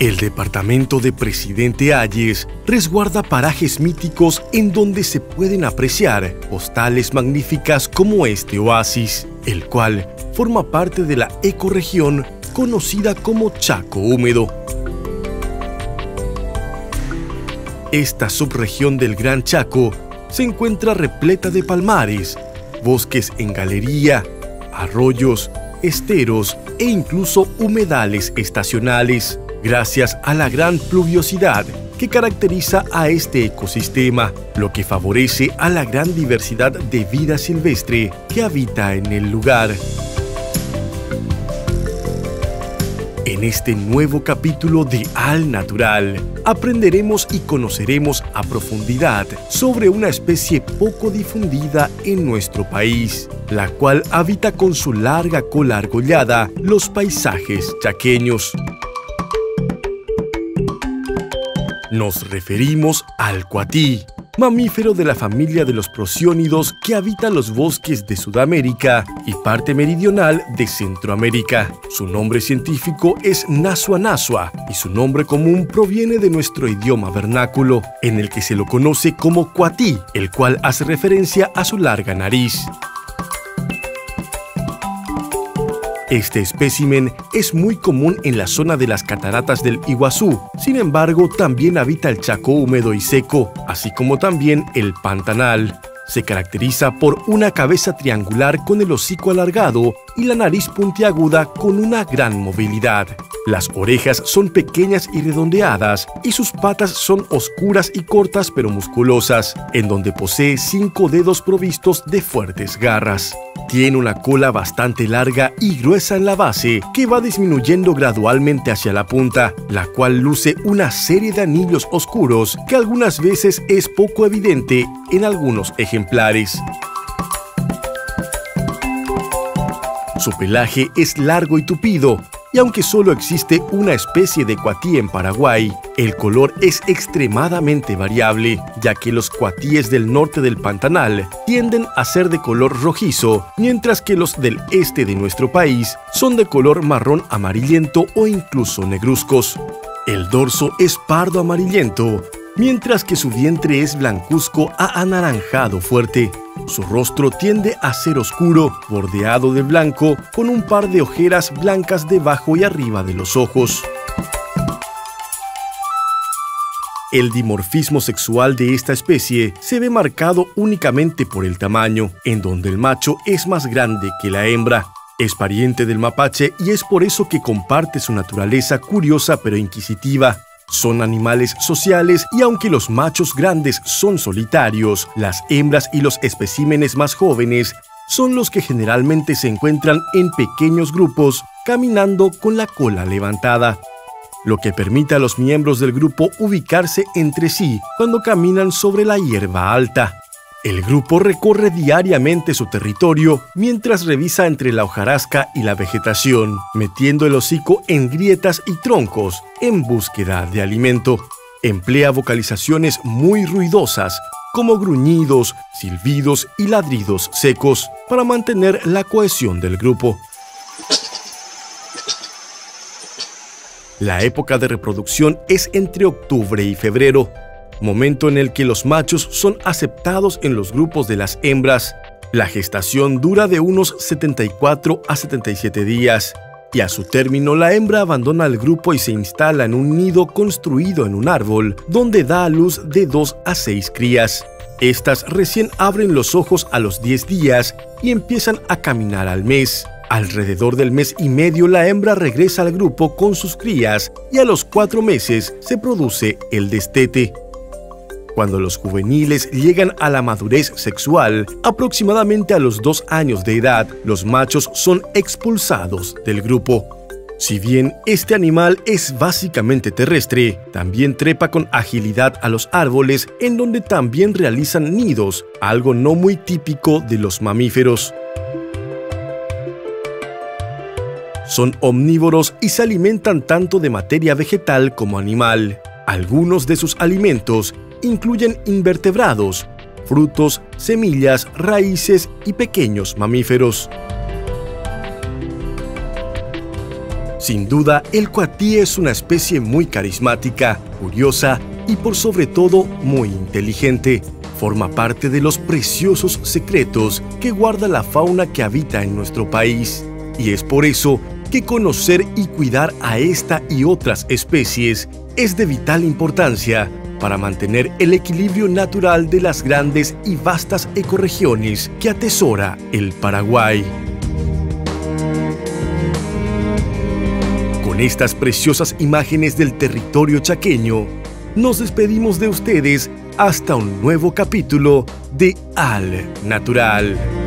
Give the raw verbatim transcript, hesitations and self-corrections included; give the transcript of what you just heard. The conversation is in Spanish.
El departamento de Presidente Hayes resguarda parajes míticos en donde se pueden apreciar postales magníficas como este oasis, el cual forma parte de la ecorregión conocida como Chaco Húmedo. Esta subregión del Gran Chaco se encuentra repleta de palmares, bosques en galería, arroyos, esteros e incluso humedales estacionales, gracias a la gran pluviosidad que caracteriza a este ecosistema, lo que favorece a la gran diversidad de vida silvestre que habita en el lugar. En este nuevo capítulo de Al Natural, aprenderemos y conoceremos a profundidad sobre una especie poco difundida en nuestro país, la cual habita con su larga cola argollada los paisajes chaqueños. Nos referimos al cuatí, mamífero de la familia de los procyónidos que habita los bosques de Sudamérica y parte meridional de Centroamérica. Su nombre científico es Nasua nasua y su nombre común proviene de nuestro idioma vernáculo, en el que se lo conoce como cuatí, el cual hace referencia a su larga nariz. Este espécimen es muy común en la zona de las cataratas del Iguazú, sin embargo también habita el Chaco húmedo y seco, así como también el Pantanal. Se caracteriza por una cabeza triangular con el hocico alargado y la nariz puntiaguda con una gran movilidad. Las orejas son pequeñas y redondeadas y sus patas son oscuras y cortas pero musculosas, en donde posee cinco dedos provistos de fuertes garras. Tiene una cola bastante larga y gruesa en la base que va disminuyendo gradualmente hacia la punta, la cual luce una serie de anillos oscuros que algunas veces es poco evidente en algunos ejemplares. Su pelaje es largo y tupido, y aunque solo existe una especie de cuatí en Paraguay, el color es extremadamente variable, ya que los cuatíes del norte del Pantanal tienden a ser de color rojizo, mientras que los del este de nuestro país son de color marrón amarillento o incluso negruzcos. El dorso es pardo amarillento, mientras que su vientre es blancuzco a anaranjado fuerte. Su rostro tiende a ser oscuro, bordeado de blanco, con un par de ojeras blancas debajo y arriba de los ojos. El dimorfismo sexual de esta especie se ve marcado únicamente por el tamaño, en donde el macho es más grande que la hembra. Es pariente del mapache y es por eso que comparte su naturaleza curiosa pero inquisitiva. Son animales sociales y aunque los machos grandes son solitarios, las hembras y los especímenes más jóvenes son los que generalmente se encuentran en pequeños grupos caminando con la cola levantada, lo que permite a los miembros del grupo ubicarse entre sí cuando caminan sobre la hierba alta. El grupo recorre diariamente su territorio mientras revisa entre la hojarasca y la vegetación, metiendo el hocico en grietas y troncos en búsqueda de alimento. Emplea vocalizaciones muy ruidosas, como gruñidos, silbidos y ladridos secos, para mantener la cohesión del grupo. La época de reproducción es entre octubre y febrero, momento en el que los machos son aceptados en los grupos de las hembras. La gestación dura de unos setenta y cuatro a setenta y siete días, y a su término la hembra abandona el grupo y se instala en un nido construido en un árbol, donde da a luz de dos a seis crías. Estas recién abren los ojos a los diez días y empiezan a caminar al mes. Alrededor del mes y medio la hembra regresa al grupo con sus crías y a los cuatro meses se produce el destete. Cuando los juveniles llegan a la madurez sexual, aproximadamente a los dos años de edad, los machos son expulsados del grupo. Si bien este animal es básicamente terrestre, también trepa con agilidad a los árboles, en donde también realizan nidos, algo no muy típico de los mamíferos. Son omnívoros y se alimentan tanto de materia vegetal como animal. Algunos de sus alimentos incluyen invertebrados, frutos, semillas, raíces y pequeños mamíferos. Sin duda, el cuatí es una especie muy carismática, curiosa y por sobre todo muy inteligente. Forma parte de los preciosos secretos que guarda la fauna que habita en nuestro país. Y es por eso que conocer y cuidar a esta y otras especies es de vital importancia para mantener el equilibrio natural de las grandes y vastas ecorregiones que atesora el Paraguay. Con estas preciosas imágenes del territorio chaqueño, nos despedimos de ustedes hasta un nuevo capítulo de Al Natural.